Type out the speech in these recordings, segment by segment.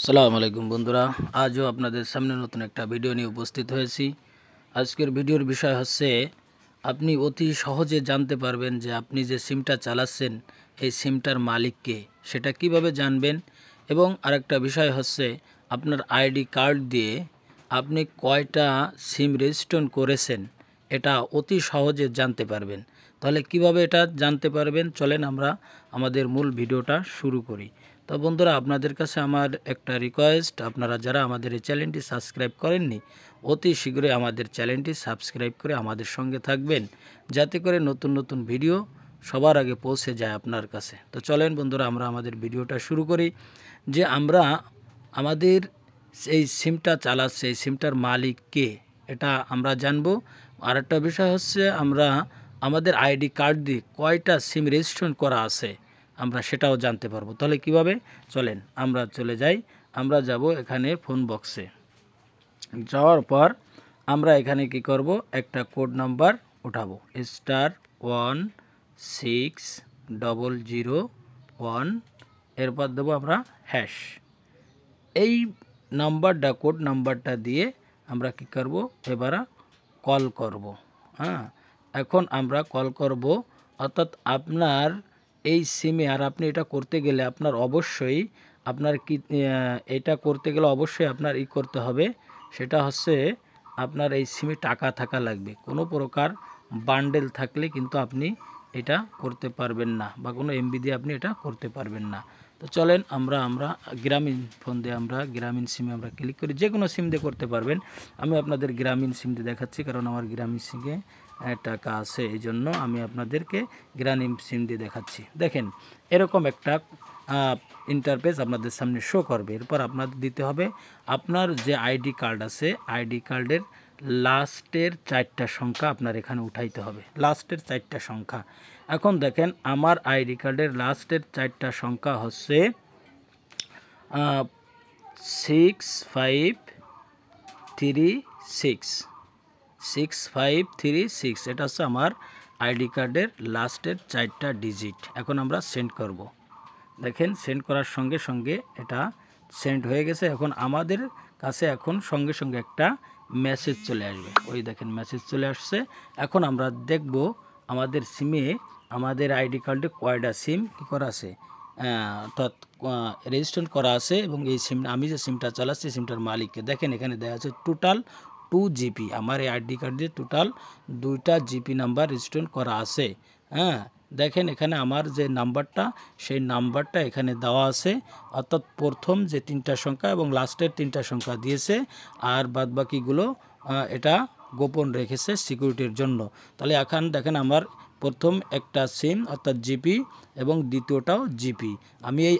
আসসালামু আলাইকুম বন্ধুরা, আজও আপনাদের সামনে নতুন একটা ভিডিও নিয়ে উপস্থিত হয়েছি। আজকের ভিডিওর বিষয় হচ্ছে আপনি অতি সহজে জানতে পারবেন যে আপনি যে সিমটা চালাচ্ছেন এই সিমটার মালিক কে, সেটা কিভাবে জানবেন। এবং আরেকটা বিষয় হচ্ছে আপনার আইডি কার্ড দিয়ে আপনি কয়টা সিম রেজিস্ট্রেশন করেছেন এটা অতি সহজে জানতে পারবেন। তাহলে কিভাবে এটা জানতে পারবেন, চলেন আমরা আমাদের মূল ভিডিওটা শুরু করি। তো বন্ধুরা, আপনাদের কাছে আমার একটা রিকোয়েস্ট, আপনারা যারা আমাদের এই চ্যানেলটি সাবস্ক্রাইব করেননি অতি শীঘ্রই আমাদের চ্যানেলটি সাবস্ক্রাইব করে আমাদের সঙ্গে থাকবেন, যাতে করে নতুন নতুন ভিডিও সবার আগে পৌঁছে যায় আপনার কাছে। তো চলেন বন্ধুরা, আমরা আমাদের ভিডিওটা শুরু করি। যে আমরা আমাদের এই সিমটা চালাচ্ছে এই সিমটার মালিক কে এটা আমরা জানবো। আর একটা বিষয় হচ্ছে আমরা আমাদের আইডি কার্ড দিয়ে কয়টা সিম রেজিস্ট্রেশন করা আছে আমরা সেটাও জানতে পারবো। তাহলে কিভাবে, চলেন আমরা চলে যাই। আমরা যাব এখানে ফোন বক্সে, যাওয়ার পর আমরা এখানে কি করব, একটা কোড নাম্বার উঠাবো, *16001, এরপর দেবো আমরা হ্যাশ। এই নাম্বারটা, কোড নাম্বারটা দিয়ে আমরা কি করব, এবার কল করব। হ্যাঁ, এখন আমরা কল করব। অর্থাৎ আপনার এই সিমে আর আপনি এটা করতে গেলে আপনার অবশ্যই আপনার ই করতে হবে, সেটা হচ্ছে আপনার এই সিমে টাকা থাকা লাগবে। কোনো প্রকার বান্ডেল থাকলে কিন্তু আপনি এটা করতে পারবেন না, বা কোনো এমবি দিয়ে আপনি এটা করতে পারবেন না। তো চলেন আমরা গ্রামীণ ফোন দিয়ে আমরা গ্রামীণ সিমে আমরা ক্লিক করি। যে কোনো সিম দিয়ে করতে পারবেন, আমি আপনাদের গ্রামীণ সিম দিয়ে দেখাচ্ছি, কারণ আমার গ্রামীণ সিমে টাকা আছে, এই জন্য আমি আপনাদেরকে গ্রামীণ সিম দিয়ে দেখাচ্ছি। দেখেন এরকম একটা ইন্টারফেস আপনাদের সামনে শো করবে। এরপর আপনাদের দিতে হবে আপনার যে আইডি কার্ড আছে, আইডি কার্ডের লাস্টের 4টা সংখ্যা আপনার এখানে উঠাইতে হবে, লাস্টের 4টা সংখ্যা। এখন দেখেন আমার আইডি কার্ডের লাস্টের 4টা সংখ্যা হচ্ছে 6536। এটা হচ্ছে আমার আইডি কার্ডের লাস্টের 4টা ডিজিট। এখন আমরা সেন্ড করব। দেখেন সেন্ড করার সঙ্গে সঙ্গে এটা সেন্ড হয়ে গেছে। এখন আমাদের কাছে এখন সঙ্গে সঙ্গে একটা মেসেজ চলে আসবে। ওই দেখেন মেসেজ চলে আসছে। এখন আমরা দেখব আমাদের সিমে, আমাদের আইডি কার্ডে কয়টা সিম কী করা আছে, অর্থাৎ রেজিস্ট্রেশন করা আছে, এবং এই সিম আমি যে সিমটা চালাচ্ছি সিমটার মালিককে। দেখেন এখানে দেওয়া আছে টোটাল 2 জিবি। আমার এই আইডি কার্ড দিয়ে টোটাল 2টা জিবি নাম্বার রেজিস্ট্রেশন করা আছে। হ্যাঁ, দেখেন এখানে আমার যে নাম্বারটা, সেই নাম্বারটা এখানে দেওয়া আছে। অর্থাৎ প্রথম যে 3টা সংখ্যা এবং লাস্টের 3টা সংখ্যা দিয়েছে, আর বাদবাকিগুলো এটা গোপন রেখেছে সিকিউরিটির জন্য। তাহলে এখন দেখেন আমার প্রথম একটা সিম অর্থাৎ জিপি এবং দ্বিতীয়টাও জিপি, আমি এই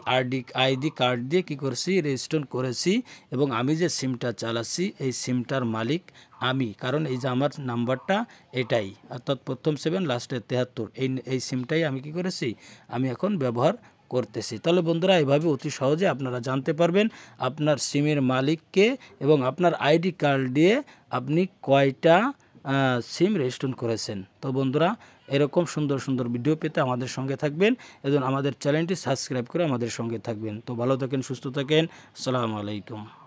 আইডি কার্ড দিয়ে কী করছি, রেজিস্ট্রেশন করেছি। এবং আমি যে সিমটা চালাচ্ছি এই সিমটার মালিক আমি, কারণ এই যে আমার নাম্বারটা এটাই, অর্থাৎ প্রথম 7 লাস্টের 73, এই সিমটাই আমি কী করেছি, আমি এখন ব্যবহার করতেছি। তাহলে বন্ধুরা, এভাবে অতি সহজে আপনারা জানতে পারবেন আপনার সিমের মালিককে, এবং আপনার আইডি কার্ড দিয়ে আপনি কয়টা সিম রেজিস্ট্রেশন করেছেন। তো বন্ধুরা, এরকম সুন্দর সুন্দর ভিডিও পেতে আমাদের সঙ্গে থাকবেন, এবং আমাদের চ্যানেলটি সাবস্ক্রাইব করে আমাদের সঙ্গে থাকবেন। তো ভালো থাকেন, সুস্থ থাকেন, আসসালামু আলাইকুম।